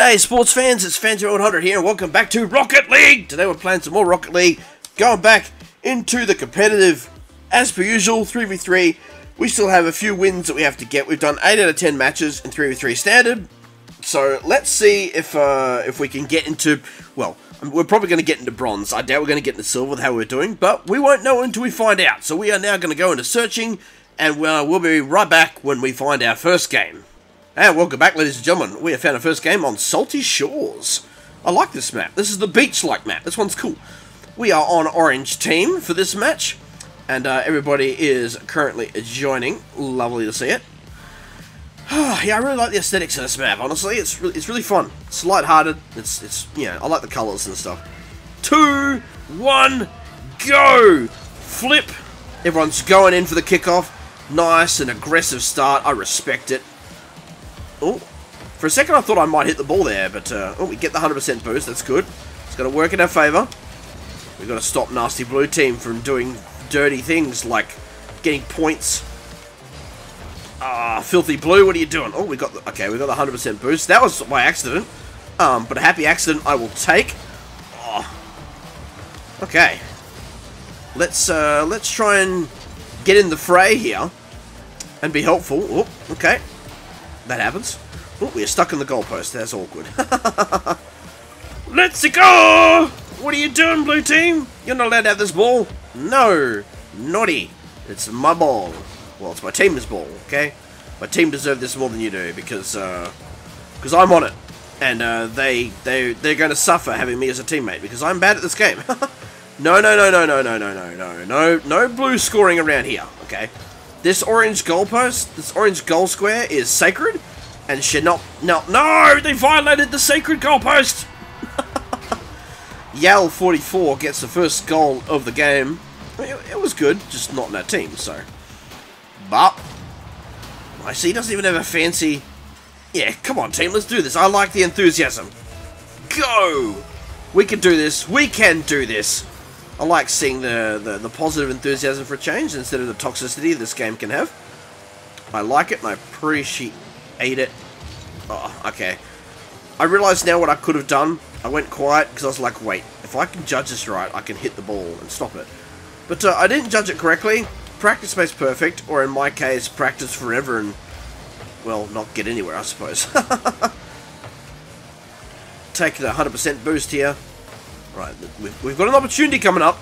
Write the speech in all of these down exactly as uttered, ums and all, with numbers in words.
G'day sports fans, it's Phantom one hundred here and welcome back to Rocket League! Today we're playing some more Rocket League, going back into the competitive, as per usual, three v three. We still have a few wins that we have to get. We've done eight out of ten matches in three v three standard, so let's see if uh, if we can get into, well, we're probably going to get into bronze. I doubt we're going to get into silver with how we're doing, but we won't know until we find out. So we are now going to go into searching, and we'll, we'll be right back when we find our first game. And welcome back, ladies and gentlemen. We have found our first game on Salty Shores. I like this map. This is the beach-like map. This one's cool. We are on orange team for this match. And uh, everybody is currently joining. Lovely to see it. Yeah, I really like the aesthetics of this map, honestly. It's, re it's really fun. It's lighthearted. It's, it's, you know, I like the colours and stuff. Two, one, go! Flip. Everyone's going in for the kickoff. Nice and aggressive start. I respect it. Oh, for a second I thought I might hit the ball there, but, uh, oh, we get the one hundred percent boost, that's good. It's going to work in our favour. We've got to stop Nasty Blue Team from doing dirty things like getting points. Ah, Filthy Blue, what are you doing? Oh, we got the, okay, we got the one hundred percent boost. That was by accident, um, but a happy accident I will take. Oh. Okay. Let's, uh, let's try and get in the fray here and be helpful. Oh, okay. That happens. Oh, we're stuck in the goalpost. That's awkward. Let's go! What are you doing, blue team? You're not allowed to have this ball. No. Naughty. It's my ball. Well, it's my team's ball, okay? My team deserve this more than you do, because uh, because I'm on it. And uh, they, they, they're going to suffer having me as a teammate, because I'm bad at this game. No, no, no, no, no, no, no, no, no, no. No blue scoring around here, okay? This orange goalpost, this orange goal square is sacred, and should not, no, no, they violated the sacred goalpost! Y A L forty-four gets the first goal of the game. It, it was good, just not in our team, so. But, I see he doesn't even have a fancy, yeah, come on team, let's do this, I like the enthusiasm. Go! We can do this, we can do this! I like seeing the, the, the positive enthusiasm for a change instead of the toxicity this game can have. I like it and I appreciate it. Oh, okay. I realise now what I could have done. I went quiet because I was like, wait, if I can judge this right, I can hit the ball and stop it. But uh, I didn't judge it correctly. Practice makes perfect, or in my case, practice forever and, well, not get anywhere, I suppose. Take the one hundred percent boost here. Right, we've got an opportunity coming up.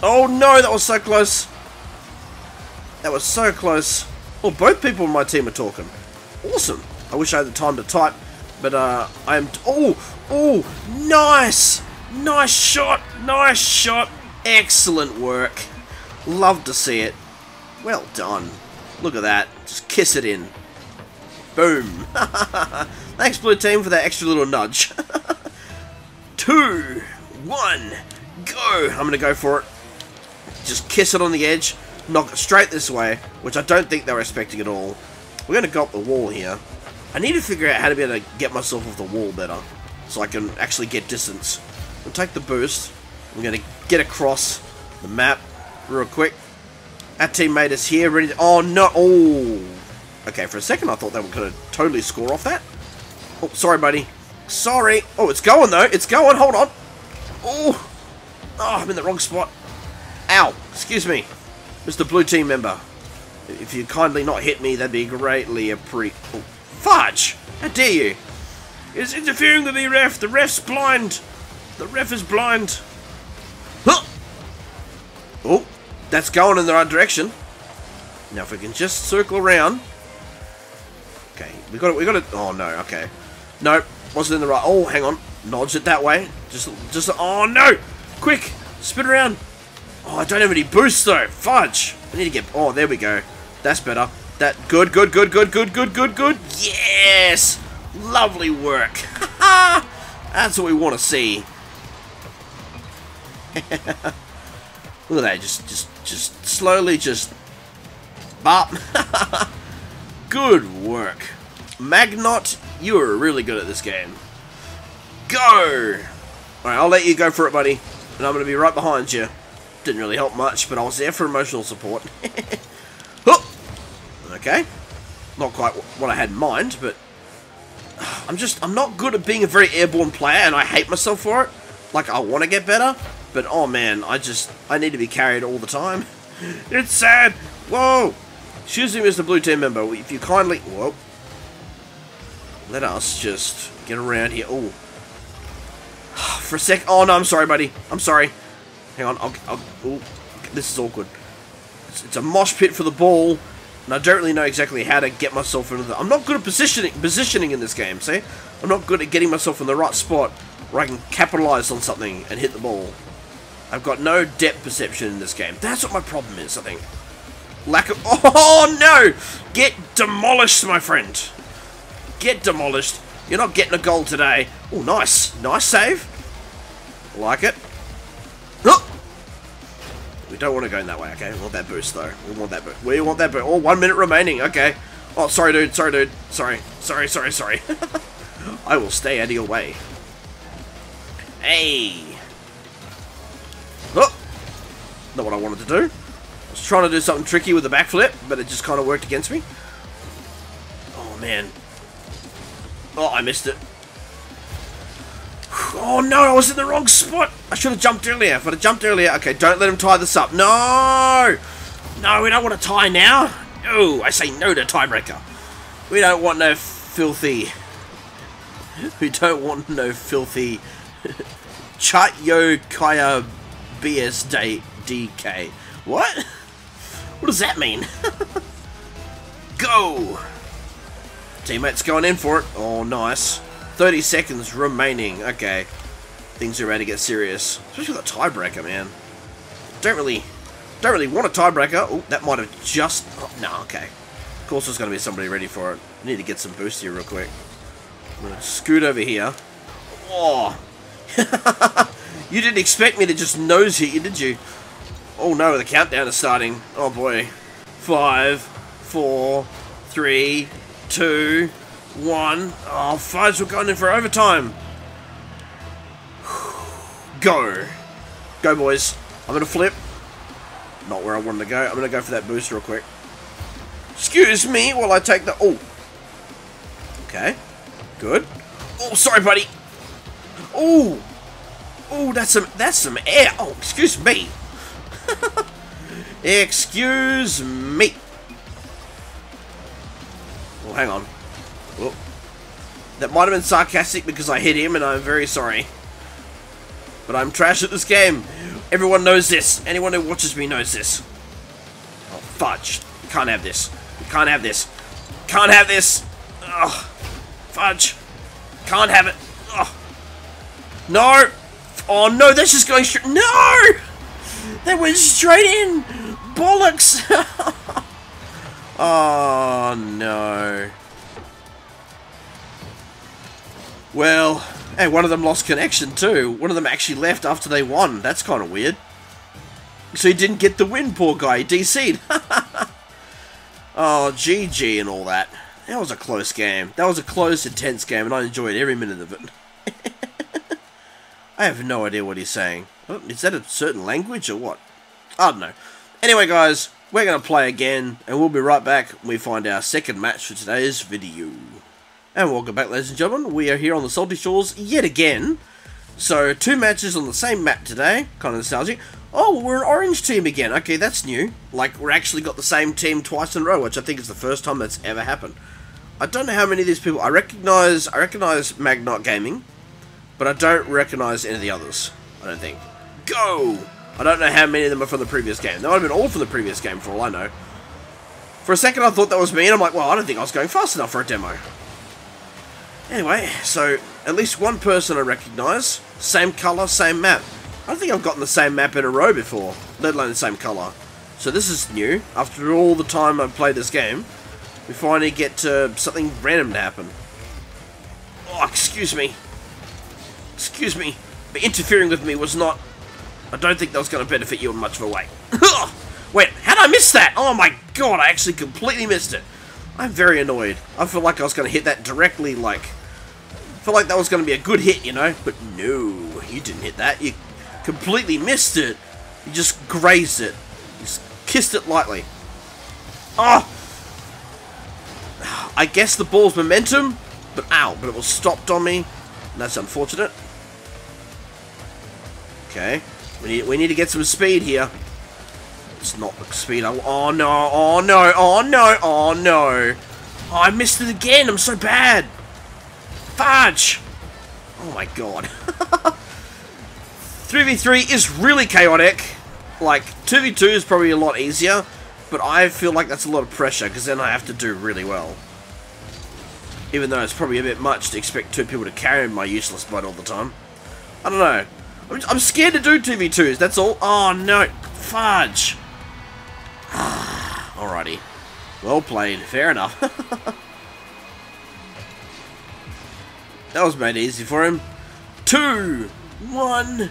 Oh no, that was so close. That was so close. Well, both people on my team are talking. Awesome. I wish I had the time to type, but uh, I am... Oh, oh, nice. Nice shot, nice shot. Excellent work. Love to see it. Well done. Look at that. Just kiss it in. Boom. Thanks, Blue Team, for that extra little nudge. Two. One, go! I'm going to go for it. Just kiss it on the edge. Knock it straight this way, which I don't think they're expecting at all. We're going to go up the wall here. I need to figure out how to be able to get myself off the wall better, so I can actually get distance. I'll take the boost. I'm going to get across the map real quick. Our teammate is here, ready to... Oh, no! Oh! Okay, for a second I thought they were going to totally score off that. Oh, sorry, buddy. Sorry! Oh, it's going, though. It's going. Hold on. Oh, oh, I'm in the wrong spot. Ow, excuse me, Mister Blue Team member. If you'd kindly not hit me, that'd be greatly appre- oh, fudge! How dare you? It's interfering with me, ref. The ref's blind. The ref is blind. Huh. Oh, that's going in the right direction. Now, if we can just circle around. Okay, we got it. We got it. Oh no. Okay. Nope. Wasn't in the right. Oh, hang on. Nudge it that way. Just, just. Oh no! Quick, spin around. Oh, I don't have any boosts though. Fudge! I need to get. Oh, there we go. That's better. That good, good, good, good, good, good, good, good. Yes! Lovely work. That's what we want to see. Look at that. Just, just, just slowly, just. Bop. Good work, Magnet. You were really good at this game. Go! Alright, I'll let you go for it, buddy. And I'm going to be right behind you. Didn't really help much, but I was there for emotional support. Okay. Not quite what I had in mind, but... I'm just, I'm not good at being a very airborne player, and I hate myself for it. Like, I want to get better, but oh man, I just, I need to be carried all the time. It's sad. Whoa. Excuse me, Mister Blue Team member, if you kindly, whoa. Let us just get around here. Oh, for a sec. Oh no, I'm sorry, buddy. I'm sorry. Hang on. I'll, I'll, ooh, this is awkward. It's, it's a mosh pit for the ball, and I don't really know exactly how to get myself into the. I'm not good at positioning positioning in this game. See, I'm not good at getting myself in the right spot where I can capitalize on something and hit the ball. I've got no depth perception in this game. That's what my problem is, I think. Lack of. Oh no! Get demolished, my friend. Get demolished. You're not getting a goal today. Oh, nice. Nice save. I like it. Oh! We don't want to go in that way, okay? We want that boost, though. We want that boost. We want that boost. Oh, one minute remaining. Okay. Oh, sorry, dude. Sorry, dude. Sorry. Sorry, sorry, sorry. I will stay out of your way. Hey! Oh! Not what I wanted to do. I was trying to do something tricky with the backflip, but it just kind of worked against me. Oh, man. Oh, I missed it. Oh, no, I was in the wrong spot. I should have jumped earlier. If I'd have jumped earlier... Okay, don't let him tie this up. No! No, we don't want to tie now. No, I say no to tiebreaker. We don't want no filthy... We don't want no filthy... Chat-yo-kaya B S D K. What? What does that mean? Go! Teammates going in for it. Oh, nice. thirty seconds remaining. Okay. Things are about to get serious. Especially with a tiebreaker, man. Don't really... Don't really want a tiebreaker. Oh, that might have just... Oh, no, okay. Of course there's going to be somebody ready for it. I need to get some boost here real quick. I'm going to scoot over here. Oh! You didn't expect me to just nose hit you, did you? Oh no, the countdown is starting. Oh boy. Five, four, three... Two, one. Oh, fives were going in for overtime. Go. Go, boys. I'm going to flip. Not where I wanted to go. I'm going to go for that boost real quick. Excuse me while I take the... Oh. Okay. Good. Oh, sorry, buddy. Oh. Oh, that's some, that's some air. Oh, excuse me. Excuse me. Oh, hang on. Oh. That might have been sarcastic because I hit him, and I'm very sorry. But I'm trash at this game. Everyone knows this. Anyone who watches me knows this. Oh, fudge. Can't have this. Can't have this. Can't have this. Oh, fudge. Can't have it. Oh. No. Oh, no. That's just going straight. No. That went straight in. Bollocks. Oh, no. Well, hey, one of them lost connection, too. One of them actually left after they won. That's kind of weird. So he didn't get the win, poor guy. He D C'd. Oh, G G and all that. That was a close game. That was a close, intense game, and I enjoyed every minute of it. I have no idea what he's saying. Oh, is that a certain language or what? I don't know. Anyway, guys... We're going to play again, and we'll be right back when we find our second match for today's video. And welcome back, ladies and gentlemen. We are here on the Salty Shores yet again. So, two matches on the same map today. Kind of nostalgic. Oh, we're an orange team again. Okay, that's new. Like, we're actually got the same team twice in a row, which I think is the first time that's ever happened. I don't know how many of these people... I recognize, I recognize Magnet Gaming, but I don't recognize any of the others. I don't think. Go! I don't know how many of them are from the previous game. They might have been all from the previous game, for all I know. For a second, I thought that was me, and I'm like, well, I don't think I was going fast enough for a demo. Anyway, so, at least one person I recognise. Same colour, same map. I don't think I've gotten the same map in a row before, let alone the same colour. So this is new. After all the time I've played this game, we finally get uh, something random to happen. Oh, excuse me. Excuse me. But interfering with me was not... I don't think that was going to benefit you in much of a way. Wait, how did I miss that? Oh my god, I actually completely missed it. I'm very annoyed. I feel like I was going to hit that directly, like... I feel like that was going to be a good hit, you know? But no, you didn't hit that. You completely missed it. You just grazed it. You just kissed it lightly. Oh! I guess the ball's momentum but ow, but it was stopped on me. And that's unfortunate. Okay, we need, we need to get some speed here. It's not the speed I want. Oh no, oh no, oh no, oh no. Oh, I missed it again, I'm so bad. Fudge. Oh my god. three v three is really chaotic. Like, two v two is probably a lot easier, but I feel like that's a lot of pressure, because then I have to do really well. Even though it's probably a bit much to expect two people to carry my useless butt all the time. I don't know. I'm, I'm scared to do two v twos, that's all. Oh no, fudge. Alrighty. Well played, fair enough. That was made easy for him. Two, one,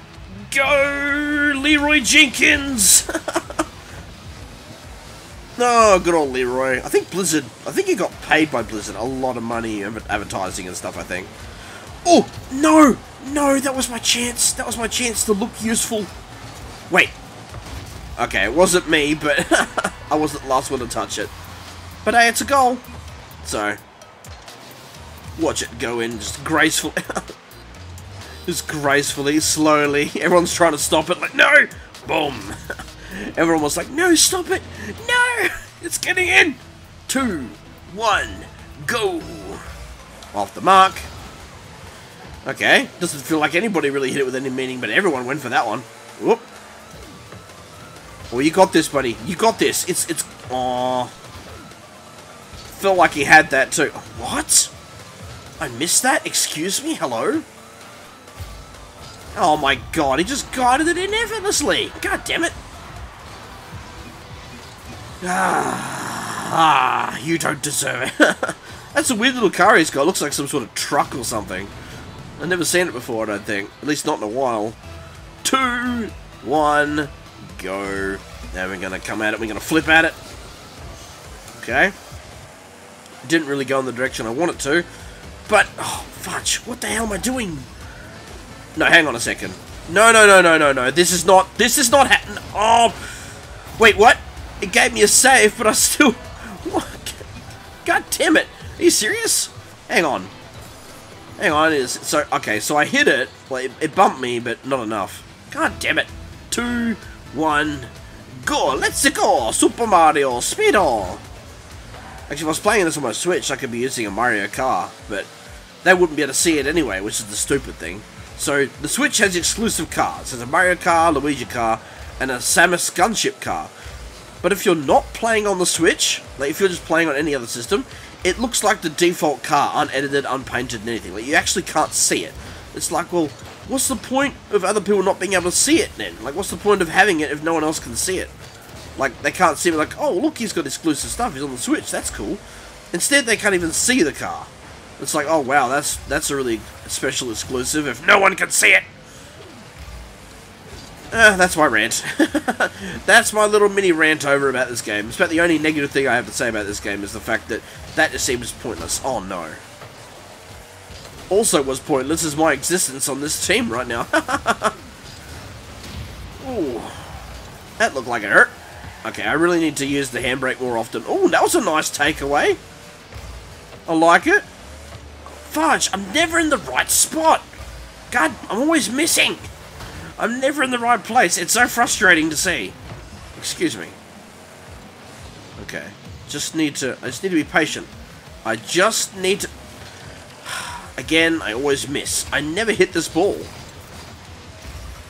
go! Leeroy Jenkins! Oh, good old Leeroy. I think Blizzard, I think he got paid by Blizzard a lot of money, advertising and stuff, I think. Oh, no! No, that was my chance. That was my chance to look useful. Wait. Okay, it wasn't me, but I wasn't the last one to touch it. But hey, it's a goal. So, watch it go in just gracefully. Just gracefully, slowly. Everyone's trying to stop it, like, no! Boom! Everyone was like, no, stop it! No! It's getting in! Two, one, go! Off the mark. Okay, doesn't feel like anybody really hit it with any meaning, but everyone went for that one. Whoop. Well, you got this, buddy. You got this. It's, it's, aww. Felt like he had that, too. What? I missed that? Excuse me? Hello? Oh my god, he just guided it in effortlessly! God damn it! Ah, ah you don't deserve it. That's a weird little car he's got. It looks like some sort of truck or something. I've never seen it before, I don't think. At least not in a while. Two, one, go. Now we're gonna come at it. We're gonna flip at it. Okay. Didn't really go in the direction I wanted to. But, oh, fudge. What the hell am I doing? No, hang on a second. No, no, no, no, no, no. This is not... This is not happening. Oh. Wait, what? It gave me a save, but I still... What? God damn it. Are you serious? Hang on. Hang on. Is so okay, so I hit it. Well, it, it bumped me, but not enough. God damn it. Two, one, go. Let's go. Super Mario Speedo. Actually, if I was playing this on my Switch, I could be using a Mario car, but they wouldn't be able to see it anyway, which is the stupid thing. So, the Switch has exclusive cars. There's a Mario car, Luigi car, and a Samus Gunship car. But if you're not playing on the Switch, like if you're just playing on any other system, it looks like the default car, unedited, unpainted, and anything. Like, you actually can't see it. It's like, well, what's the point of other people not being able to see it then? Like, what's the point of having it if no one else can see it? Like, they can't see it, like, oh, look, he's got exclusive stuff. He's on the Switch. That's cool. Instead, they can't even see the car. It's like, oh wow, that's that's a really special exclusive if no one can see it! Uh, that's my rant. That's my little mini rant over about this game. It's about the only negative thing I have to say about this game is the fact that that just seems pointless. Oh no. Also what's pointless is my existence on this team right now. Ooh. That looked like it hurt. Okay, I really need to use the handbrake more often. Ooh, that was a nice takeaway. I like it. Fudge, I'm never in the right spot. God, I'm always missing. I'm never in the right place. It's so frustrating to see. Excuse me. Okay. Just need to... I just need to be patient. I just need to... Again, I always miss. I never hit this ball.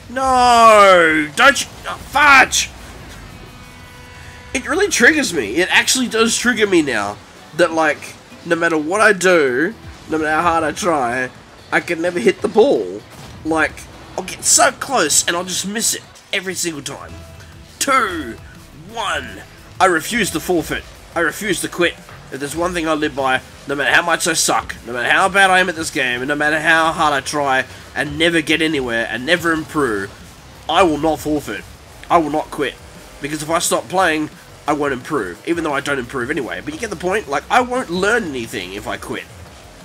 No! Don't you... Oh, fudge! It really triggers me. It actually does trigger me now. That, like, no matter what I do... No matter how hard I try, I can never hit the ball. Like, I'll get so close and I'll just miss it every single time. Two, one. I refuse to forfeit. I refuse to quit. If there's one thing I live by, no matter how much I suck, no matter how bad I am at this game, and no matter how hard I try and never get anywhere and never improve, I will not forfeit. I will not quit. Because if I stop playing, I won't improve. Even though I don't improve anyway. But you get the point? Like, I won't learn anything if I quit.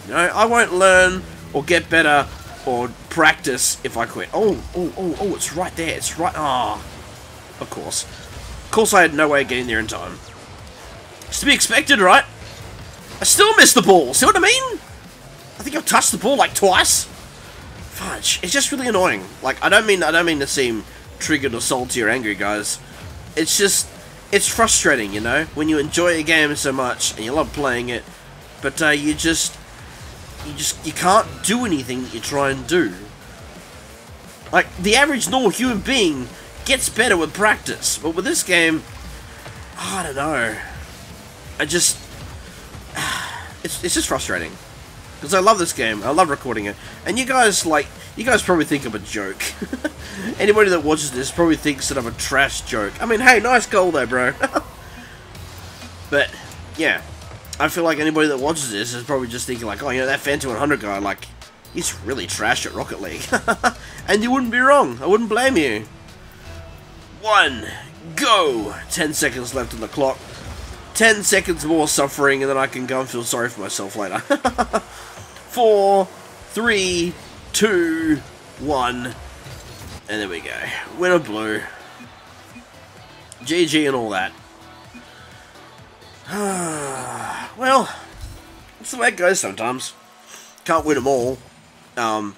You know, I won't learn or get better or practice if I quit. Oh, oh, oh, oh, it's right there. It's right. Ah, oh, of course. Of course I had no way of getting there in time. It's to be expected, right? I still missed the ball. See what I mean? I think I've touched the ball like twice. Fudge. It's just really annoying. Like, I don't mean I don't mean to seem triggered or salty or angry, guys. It's just, it's frustrating, you know, when you enjoy a game so much and you love playing it, but uh, you just, you just, you can't do anything that you try and do. Like, the average normal human being gets better with practice, but with this game, oh, I don't know. I just, it's, it's just frustrating. Because I love this game, I love recording it, and you guys, like, you guys probably think I'm a joke. Anybody that watches this probably thinks that I'm a trash joke. I mean, hey, nice goal there, bro. But, yeah, I feel like anybody that watches this is probably just thinking, like, oh, you know, that Phantom one hundred guy, like, he's really trash at Rocket League. And you wouldn't be wrong, I wouldn't blame you. One, go! Ten seconds left on the clock. Ten seconds more suffering, and then I can go and feel sorry for myself later. Four, three, two, one, and there we go. Winner blue. G G and all that. Well, that's the way it goes sometimes. Can't win them all. Um,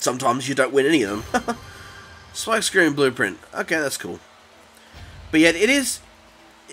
sometimes you don't win any of them. Spike screen blueprint. Okay, that's cool. But yet, it is...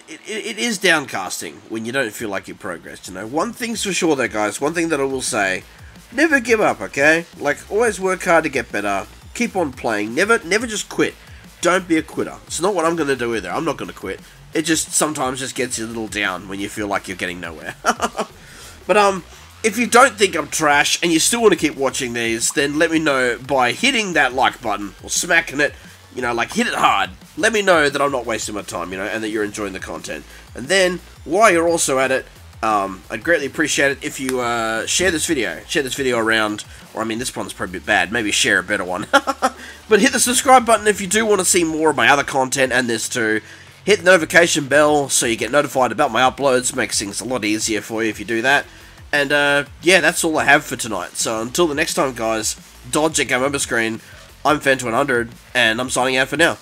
It, it, it is downcasting when you don't feel like you progressed, you know. One thing's for sure though, guys, one thing that I will say, never give up, okay? Like, always work hard to get better, keep on playing, never never just quit. Don't be a quitter. It's not what I'm going to do either, I'm not going to quit. It just sometimes just gets you a little down when you feel like you're getting nowhere. But um, if you don't think I'm trash and you still want to keep watching these, then let me know by hitting that like button, or smacking it, you know, like, hit it hard. Let me know that I'm not wasting my time, you know, and that you're enjoying the content. And then, while you're also at it, um, I'd greatly appreciate it if you uh, share this video. Share this video around, or I mean, this one's probably a bit bad. Maybe share a better one. But hit the subscribe button if you do want to see more of my other content and this too. Hit the notification bell so you get notified about my uploads. Makes things a lot easier for you if you do that. And, uh, yeah, that's all I have for tonight. So, until the next time, guys, dodge a game over screen. I'm Phantom one hundred, and I'm signing out for now.